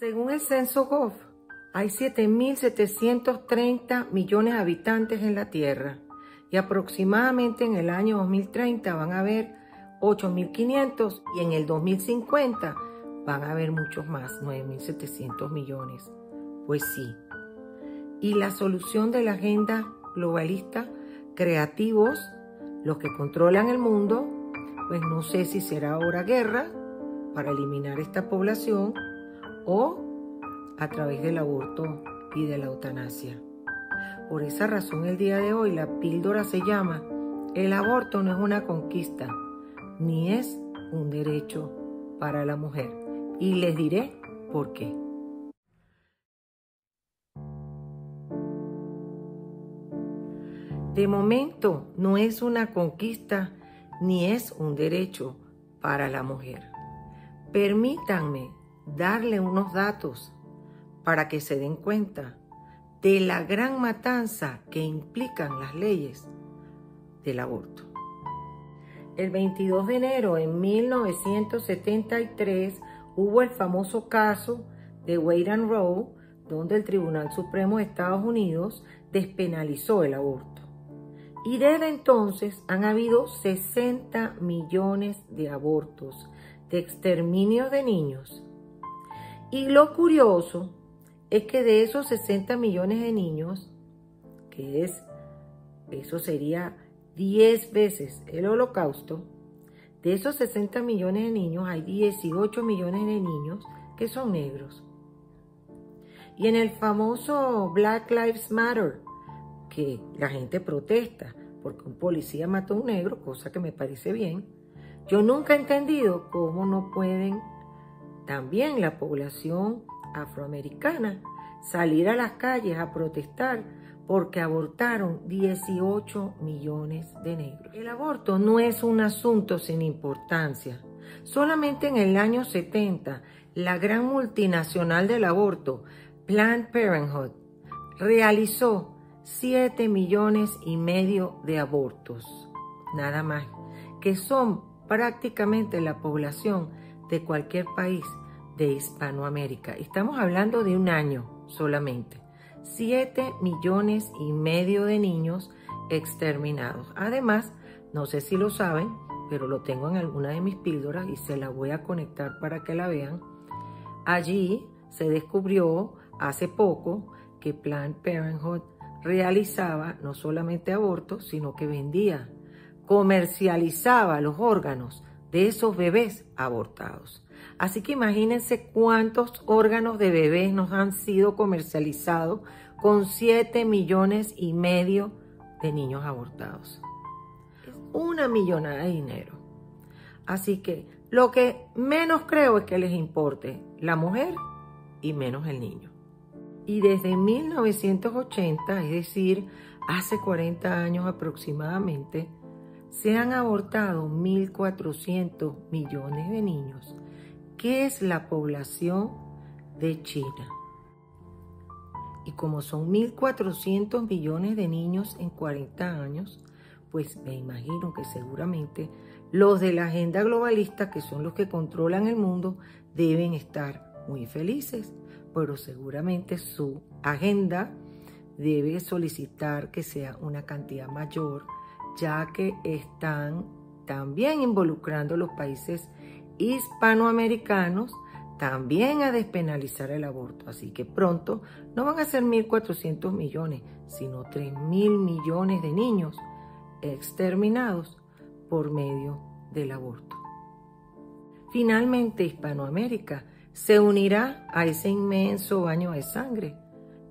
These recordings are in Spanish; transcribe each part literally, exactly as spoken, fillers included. Según el Censo G O F, hay siete mil setecientos treinta millones de habitantes en la Tierra y aproximadamente en el año dos mil treinta van a haber ocho mil quinientos y en el dos mil cincuenta van a haber muchos más, nueve mil setecientos millones. Pues sí. Y la solución de la agenda globalista, creativos, los que controlan el mundo, pues no sé si será ahora guerra para eliminar esta población o a través del aborto y de la eutanasia. Por esa razón el día de hoy la píldora se llama "El aborto no es una conquista, ni es un derecho para la mujer". Y les diré por qué. De momento no es una conquista ni es un derecho para la mujer. Permítanme darle unos datos para que se den cuenta de la gran matanza que implican las leyes del aborto. El veintidós de enero de mil novecientos setenta y tres hubo el famoso caso de Wade and Roe, donde el Tribunal Supremo de Estados Unidos despenalizó el aborto. Y desde entonces han habido sesenta millones de abortos, de exterminios de niños. Y lo curioso es que de esos sesenta millones de niños, que es, eso sería diez veces el Holocausto, de esos sesenta millones de niños hay dieciocho millones de niños que son negros. Y en el famoso Black Lives Matter, que la gente protesta porque un policía mató a un negro, cosa que me parece bien, yo nunca he entendido cómo no pueden también la población afroamericana salir a las calles a protestar porque abortaron dieciocho millones de negros. El aborto no es un asunto sin importancia. Solamente en el año setenta, la gran multinacional del aborto, Planned Parenthood, realizó siete millones y medio de abortos, nada más, que son prácticamente la población de cualquier país de Hispanoamérica. Estamos hablando de un año solamente. siete millones y medio de niños exterminados. Además, no sé si lo saben, pero lo tengo en alguna de mis píldoras y se la voy a conectar para que la vean. Allí se descubrió hace poco que Planned Parenthood realizaba no solamente abortos, sino que vendía, comercializaba los órganos de esos bebés abortados. Así que imagínense cuántos órganos de bebés nos han sido comercializados con siete millones y medio de niños abortados. Una millonada de dinero. Así que lo que menos creo es que les importe la mujer y menos el niño. Y desde mil novecientos ochenta, es decir, hace cuarenta años aproximadamente, se han abortado mil cuatrocientos millones de niños, que es la población de China. Y como son mil cuatrocientos millones de niños en cuarenta años, pues me imagino que seguramente los de la agenda globalista, que son los que controlan el mundo, deben estar muy felices. Pero seguramente su agenda debe solicitar que sea una cantidad mayor, ya que están también involucrando los países hispanoamericanos también a despenalizar el aborto. Así que pronto no van a ser mil cuatrocientos millones, sino tres mil millones de niños exterminados por medio del aborto. Finalmente, Hispanoamérica se unirá a ese inmenso baño de sangre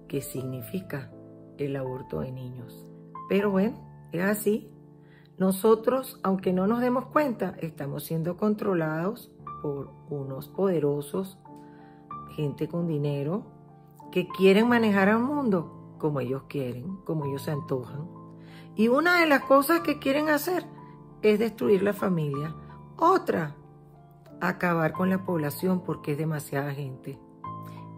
que significa el aborto de niños. Pero bueno, es así. Nosotros, aunque no nos demos cuenta, estamos siendo controlados por unos poderosos, gente con dinero, que quieren manejar al mundo como ellos quieren, como ellos se antojan. Y una de las cosas que quieren hacer es destruir la familia. Otra, acabar con la población porque es demasiada gente.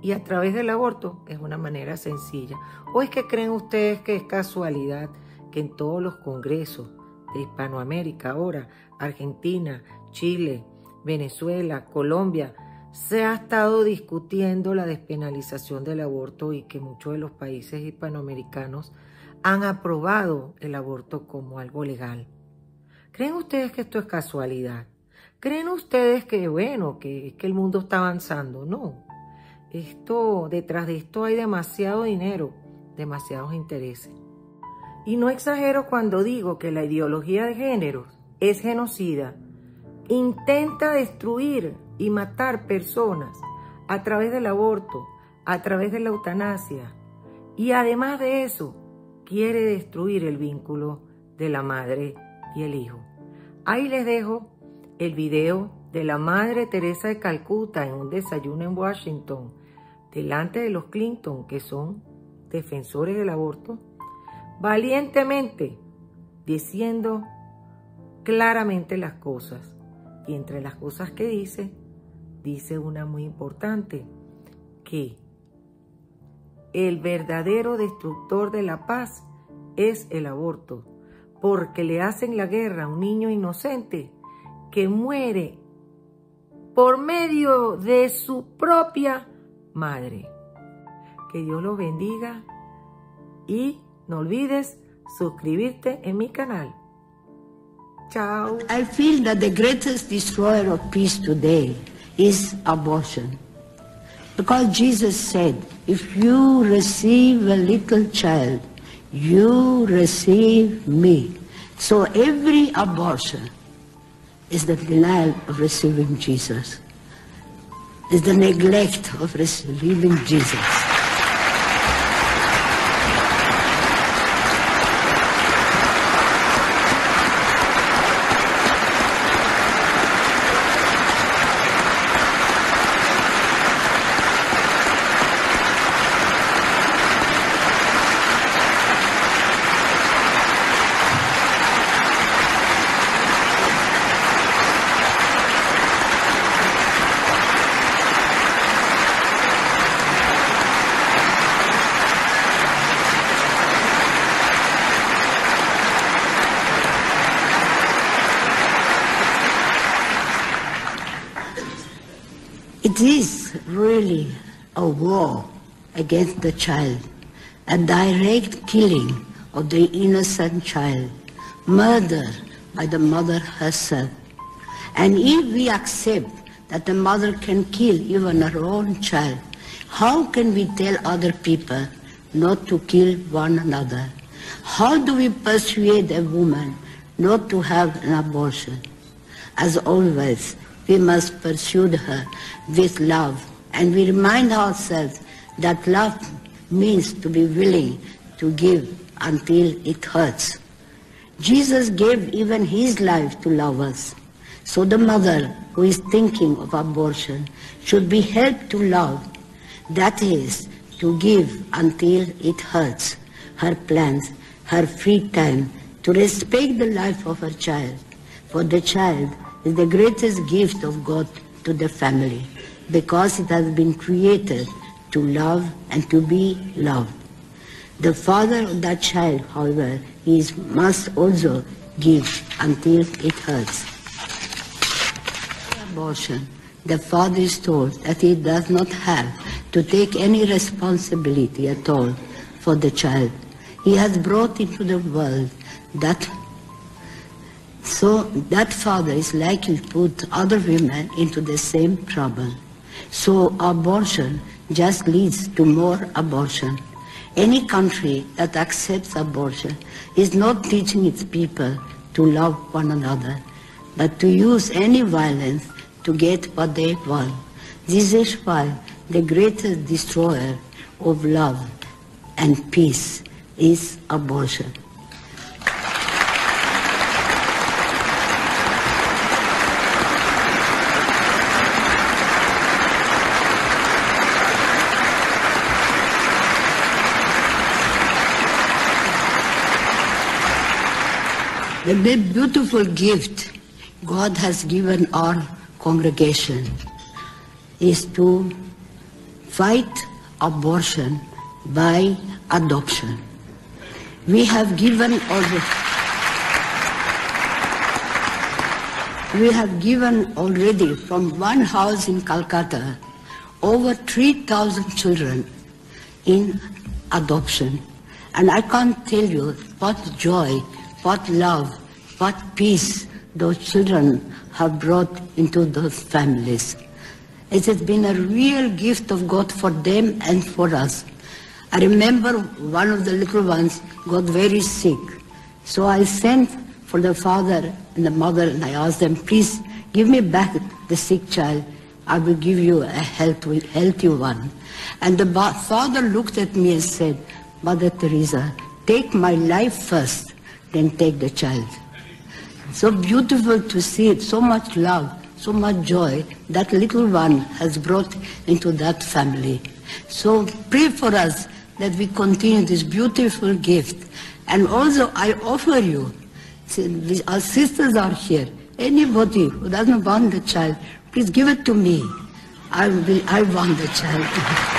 Y a través del aborto es una manera sencilla. ¿O es que creen ustedes que es casualidad que en todos los congresos de Hispanoamérica ahora, Argentina, Chile, Venezuela, Colombia, se ha estado discutiendo la despenalización del aborto y que muchos de los países hispanoamericanos han aprobado el aborto como algo legal. ¿Creen ustedes que esto es casualidad? ¿Creen ustedes que, bueno, que, que el mundo está avanzando? No. Esto, detrás de esto hay demasiado dinero, demasiados intereses. Y no exagero cuando digo que la ideología de género es genocida. Intenta destruir y matar personas a través del aborto, a través de la eutanasia. Y además de eso, quiere destruir el vínculo de la madre y el hijo. Ahí les dejo el video de la Madre Teresa de Calcuta en un desayuno en Washington, delante de los Clinton, que son defensores del aborto, valientemente diciendo claramente las cosas. Y entre las cosas que dice, dice una muy importante, que el verdadero destructor de la paz es el aborto, porque le hacen la guerra a un niño inocente que muere por medio de su propia madre. Que Dios los bendiga y no olvides suscribirte en mi canal. Ciao. I feel that the greatest destroyer of peace today is abortion. Because Jesus said, if you receive a little child, you receive me. So every abortion is the denial of receiving Jesus, is the neglect of receiving Jesus. It is really a war against the child, a direct killing of the innocent child, murder by the mother herself. And if we accept that the mother can kill even her own child, how can we tell other people not to kill one another? How do we persuade a woman not to have an abortion? As always, we must pursue her with love, and we remind ourselves that love means to be willing to give until it hurts. Jesus gave even his life to love us. So the mother who is thinking of abortion should be helped to love, that is, to give until it hurts, her plans, her free time, to respect the life of her child, for the child is the greatest gift of God to the family, because it has been created to love and to be loved. The father of that child, however, he must also give until it hurts. After abortion, the father is told that he does not have to take any responsibility at all for the child he has brought into the world. That So that father is likely to put other women into the same trouble. So abortion just leads to more abortion. Any country that accepts abortion is not teaching its people to love one another, but to use any violence to get what they want. This is why the greatest destroyer of love and peace is abortion. The beautiful gift God has given our congregation is to fight abortion by adoption. We have given also, we have given already from one house in Calcutta over three thousand children in adoption. And I can't tell you what joy, what love, what peace those children have brought into those families. It has been a real gift of God for them and for us. I remember one of the little ones got very sick. So I sent for the father and the mother and I asked them, please give me back the sick child. I will give you a healthy, healthy one. And the father looked at me and said, Mother Teresa, take my life first, then take the child. So beautiful to see it, so much love, so much joy that little one has brought into that family. So pray for us that we continue this beautiful gift. And also I offer you, our sisters are here, anybody who doesn't want the child, please give it to me. I will, I want the child.